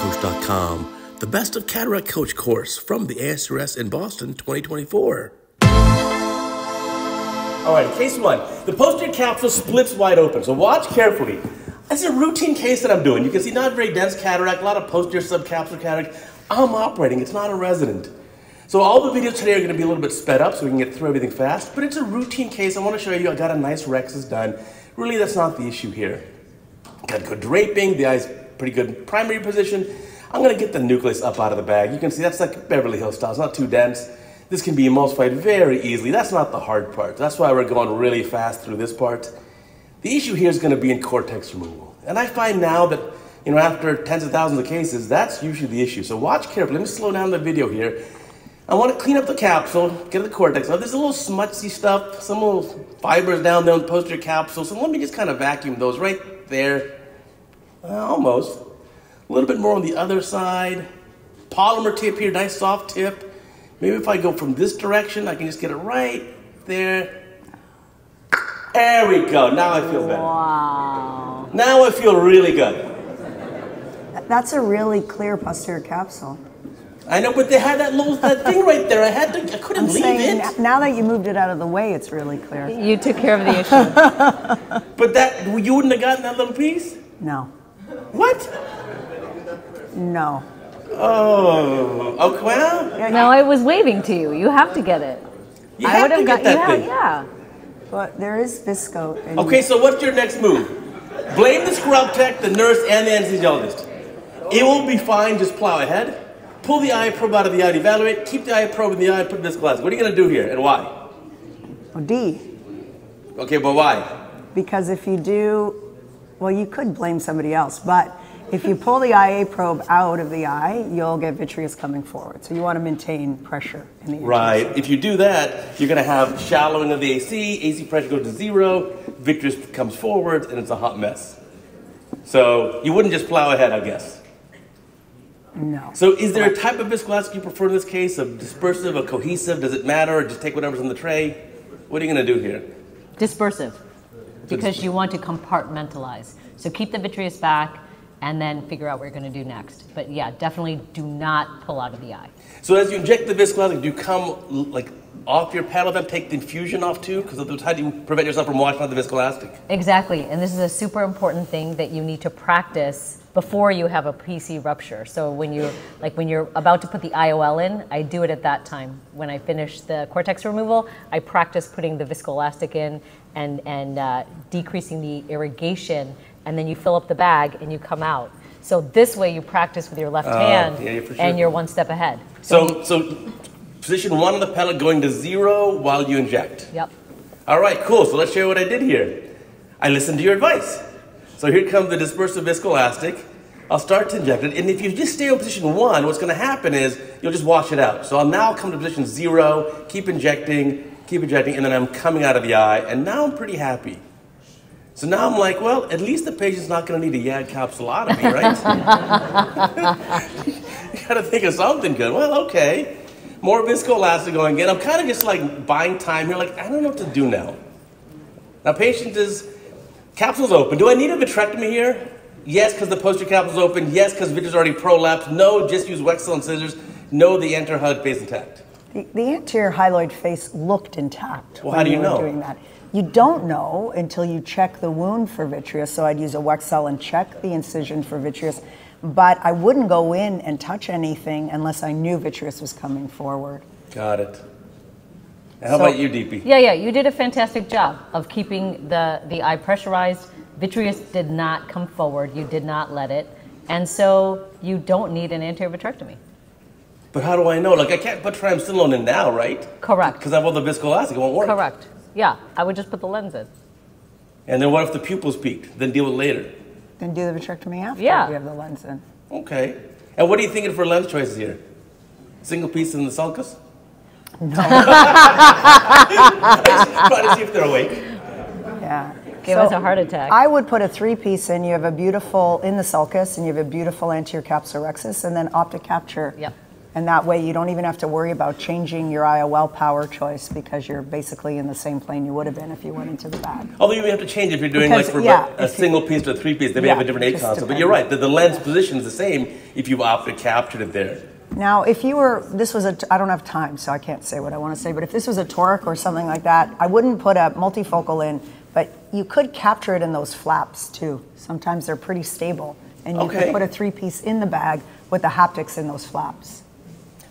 Coach.com, the best of cataract coach course from the ASCRS in Boston 2024. All right, case one, the posterior capsule splits wide open. So watch carefully. This is a routine case that I'm doing. You can see not very dense cataract, a lot of posterior subcapsular cataract. I'm operating, it's not a resident. So all the videos today are gonna be a little bit sped up so we can get through everything fast, but it's a routine case. I wanna show you, I got a nice Rexes done. Really, that's not the issue here. Got good draping, the eye's pretty good primary position. I'm gonna get the nucleus up out of the bag. You can see that's like Beverly Hills style, it's not too dense. This can be emulsified very easily. That's not the hard part. That's why we're going really fast through this part. The issue here is going to be in cortex removal. And I find now that, you know, after tens of thousands of cases, that's usually the issue. So watch carefully. Let me slow down the video here. I want to clean up the capsule, get the cortex. Now there's a little smutsy stuff, some little fibers down there on the posterior capsule. So let me just kind of vacuum those right there. Almost. A little bit more on the other side. Polymer tip here, nice soft tip. Maybe if I go from this direction, I can just get it right there. There we go. Now I feel better. Wow. Now I feel really good. That's a really clear posterior capsule. I know, but they had that little that thing right there. I couldn't leave it. Now that you moved it out of the way, it's really clear. You took care of the issue. But that you wouldn't have gotten that little piece? No. What? No. Oh, okay. Well, no, I was waving to you. You have to get it. You I would have got that thing. Yeah. But there is visco. Okay, so what's your next move? Blame the scrub tech, the nurse, and the anesthesiologist. It will be fine. Just plow ahead. Pull the eye probe out of the eye to evaluate. Keep the eye probe in the eye and put in this glass. What are you going to do here and why? Oh, D. Okay, but why? Because if you do, well, you could blame somebody else, but if you pull the IA probe out of the eye, you'll get vitreous coming forward. So you want to maintain pressure in the eye. Right. If you do that, you're going to have shallowing of the AC, AC pressure goes to zero, vitreous comes forward, and it's a hot mess. So you wouldn't just plow ahead, I guess. No. So is there a type of viscosity you prefer in this case, of dispersive or cohesive? Does it matter? Or just take whatever's on the tray? What are you going to do here? Dispersive, because you want to compartmentalize. So keep the vitreous back, and then figure out what you're going to do next. But yeah, definitely do not pull out of the eye. So as you inject the viscoelastic, do you come like off your paddle, then take the infusion off too? Because how do you prevent yourself from washing out the viscoelastic? Exactly, and this is a super important thing that you need to practice before you have a PC rupture. So when you're about to put the IOL in, I do it at that time. When I finish the cortex removal, I practice putting the viscoelastic in and decreasing the irrigation, and then you fill up the bag and you come out. So this way you practice with your left hand, yeah, sure. And you're one step ahead. So position one on the pallet going to zero while you inject. Yep. All right, cool. So let's show you what I did here. I listened to your advice. So here comes the dispersive viscoelastic. I'll start to inject it. And if you just stay in position one, what's gonna happen is you'll just wash it out. So I'll now come to position zero, keep injecting, and then I'm coming out of the eye, and now I'm pretty happy. So now I'm like, well, at least the patient's not going to need a YAG capsulotomy, right? You got to think of something good. Well, okay. More viscoelastic going in. I'm kind of just like buying time here. Like, I don't know what to do now. Now, patient is, capsule's open. Do I need a vitrectomy here? Yes, because the posterior capsule's open. Yes, because vitreous already prolapsed. No, just use Wexel and scissors. No, the anterior hyoid face intact. The anterior hyoid face looked intact. Well, how do you know? Doing that. You don't know until you check the wound for vitreous, so I'd use a Wexel and check the incision for vitreous, but I wouldn't go in and touch anything unless I knew vitreous was coming forward. Got it. How about you, DP? Yeah, you did a fantastic job of keeping the eye pressurized. Vitreous did not come forward, you did not let it, and so you don't need an anterior vitrectomy. But how do I know? Like, I can't put triamcinolone in now, right? Correct. Because I have all the viscoelastic, it won't work. Correct. Yeah, I would just put the lens in. And then what if the pupil's peaked? Then deal with it later. Then do the vitrectomy after you have the lens in. Okay. And what are you thinking for lens choices here? Single piece in the sulcus? No. I just try to see if they're awake. Yeah. Gave us a heart attack. I would put a three-piece in. You have a beautiful in the sulcus, and you have a beautiful anterior capsular rexus, and then optic capture. Yep. And that way you don't even have to worry about changing your IOL power choice because you're basically in the same plane you would have been if you went into the bag. Although you may have to change if you're doing because, like for a single piece to a three piece, they may have a different ACON. So, but you're right, the lens position is the same if you opted captured it there. Now, if you were, this was a, I don't have time, so I can't say what I want to say, but if this was a toric or something like that, I wouldn't put a multifocal in, but you could capture it in those flaps too. Sometimes they're pretty stable. And you can put a three piece in the bag with the haptics in those flaps.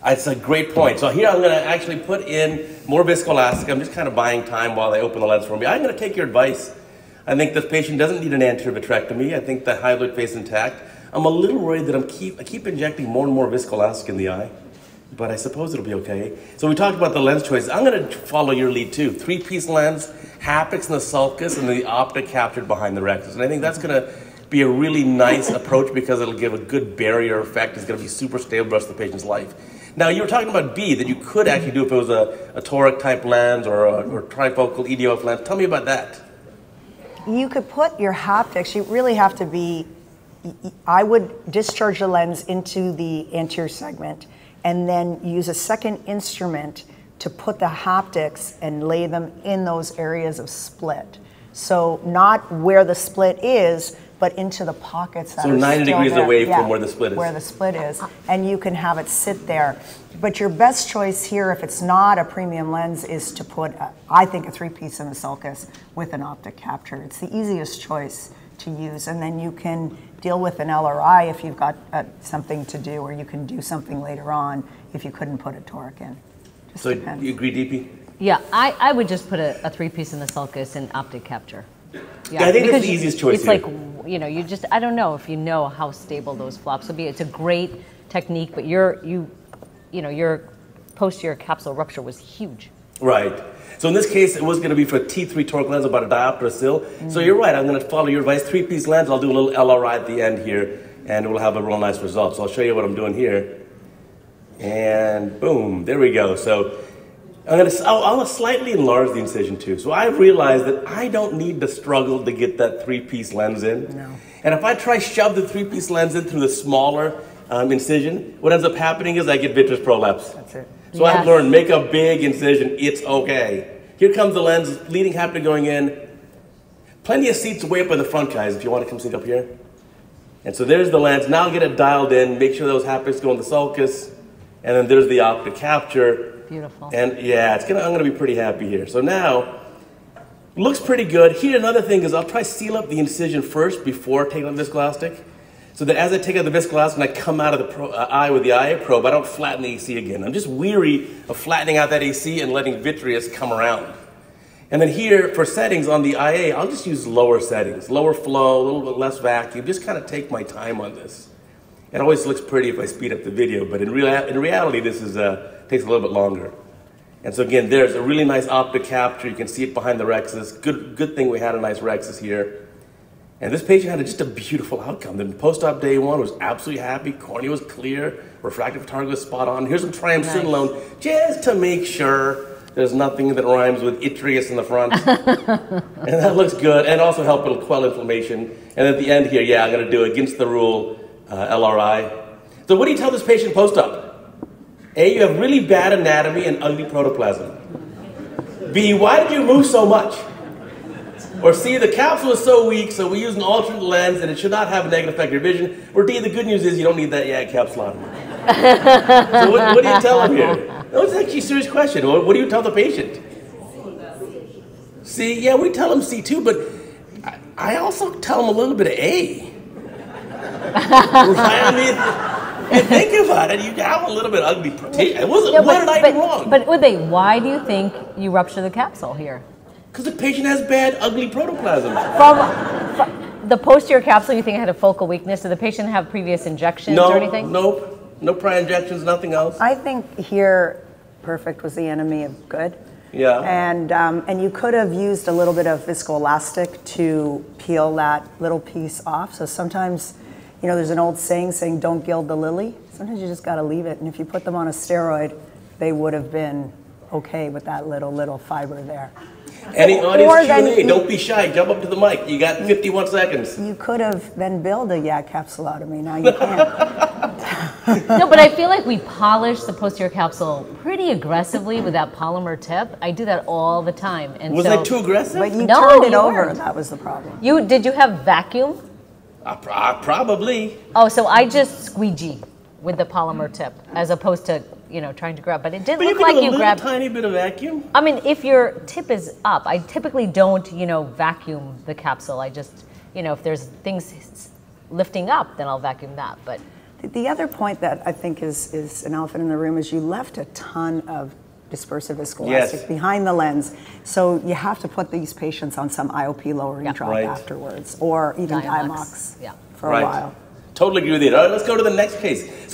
That's a great point. So here I'm going to actually put in more viscoelastic. I'm just kind of buying time while they open the lens for me. I'm going to take your advice. I think this patient doesn't need an anterior vitrectomy. I think the hyoid face intact. I'm a little worried that I keep injecting more and more viscoelastic in the eye, but I suppose it'll be okay. So we talked about the lens choice. I'm going to follow your lead too. Three-piece lens, haptics in the sulcus, and the optic captured behind the rexus. And I think that's going to be a really nice approach because it'll give a good barrier effect. It's going to be super stable the rest of the patient's life. Now, you were talking about B, that you could actually do if it was a toric-type lens or trifocal EDF lens. Tell me about that. You could put your haptics, you really have to be, I would discharge the lens into the anterior segment and then use a second instrument to put the haptics and lay them in those areas of split. So not where the split is, but into the pockets that are still there. So 90 degrees away from where the split is. Where the split is, and you can have it sit there. But your best choice here, if it's not a premium lens, is to put, I think, a three-piece in the sulcus with an optic capture. It's the easiest choice to use, and then you can deal with an LRI if you've got something to do, or you can do something later on if you couldn't put a toric in. Just so depends. You agree, DP? Yeah, I would just put a three-piece in the sulcus and optic capture. Yeah, I think that's the easiest choice. It's here. Like, you know, you just, I don't know if you know how stable those flops will be. It's a great technique, but your posterior capsule rupture was huge. Right. So in this case, it was going to be for a T3 toric lens, about a diopter still. Mm-hmm. So you're right. I'm going to follow your advice. Three-piece lens. I'll do a little LRI at the end here, and we'll have a real nice result. So I'll show you what I'm doing here. And boom, there we go. So I'll slightly enlarge the incision too. So I've realized that I don't need to struggle to get that three-piece lens in. No. And if I try shove the three-piece lens in through the smaller incision, what ends up happening is I get vitreous prolapse. That's it. So I've learned, make a big incision, it's okay. Here comes the lens, leading haptic going in. Plenty of seats way up by the front, guys, if you want to come sit up here. And so there's the lens, now get it dialed in, make sure those haptics go in the sulcus, and then there's the optic capture. Beautiful. And yeah, it's gonna, I'm gonna be pretty happy here. So now, looks pretty good. Here, another thing is I'll try to seal up the incision first before taking out the viscoelastic. So that as I take out the viscoelastic and I come out of the eye with the IA probe, I don't flatten the AC again. I'm just weary of flattening out that AC and letting vitreous come around. And then here, for settings on the IA, I'll just use lower settings, lower flow, a little bit less vacuum, just kind of take my time on this. It always looks pretty if I speed up the video, but in reality, this is, takes a little bit longer. And so again, there's a really nice optic capture. You can see it behind the rexus. Good thing we had a nice rexus here. And this patient had just a beautiful outcome. The post-op day one was absolutely happy. Cornea was clear. Refractive target was spot on. Here's some triamcinolone just to make sure there's nothing that rhymes with itreous in the front. And that looks good. And also help it'll quell inflammation. And at the end here, yeah, I'm going to do against the rule LRI. So what do you tell this patient post-op? A, you have really bad anatomy and ugly protoplasm. B, why did you move so much? Or C, the capsule is so weak, so we use an alternate lens, and it should not have a negative effect on your vision. Or D, the good news is you don't need that YAG capsulotomy. So what do you tell them here? That was actually a serious question. What do you tell the patient? C, yeah, we tell them C too, but I also tell them a little bit of A. I mean, think about it. You have a little bit ugly. What did I do wrong? But would they? Why do you think you rupture the capsule here? Because the patient has bad, ugly protoplasm. From the posterior capsule, you think it had a focal weakness? Did the patient have previous injections or anything? Nope. No prior injections, nothing else. I think here, perfect was the enemy of good. Yeah. And you could have used a little bit of viscoelastic to peel that little piece off. So sometimes, you know, there's an old saying, don't gild the lily. Sometimes you just got to leave it. And if you put them on a steroid, they would have been okay with that little fiber there. Any audience Q&A, don't be shy, jump up to the mic. You got 51 seconds. You could have then billed a YAG capsulotomy, now you can't. No, but I feel like we polish the posterior capsule pretty aggressively with that polymer tip. I do that all the time. And was I too aggressive? But you turned it over. That was the problem. You did you have vacuum? I probably. Oh, so I just squeegee with the polymer tip as opposed to trying to grab. But it didn't look like you grabbed. A tiny bit of vacuum. I mean, if your tip is up, I typically don't vacuum the capsule. I just if there's things lifting up, then I'll vacuum that. But the other point that I think is an elephant in the room is you left a ton of dispersive viscoelastic behind the lens. So you have to put these patients on some IOP lowering drop afterwards, or even Diamox for a while. Totally agree with you. All right, let's go to the next case. So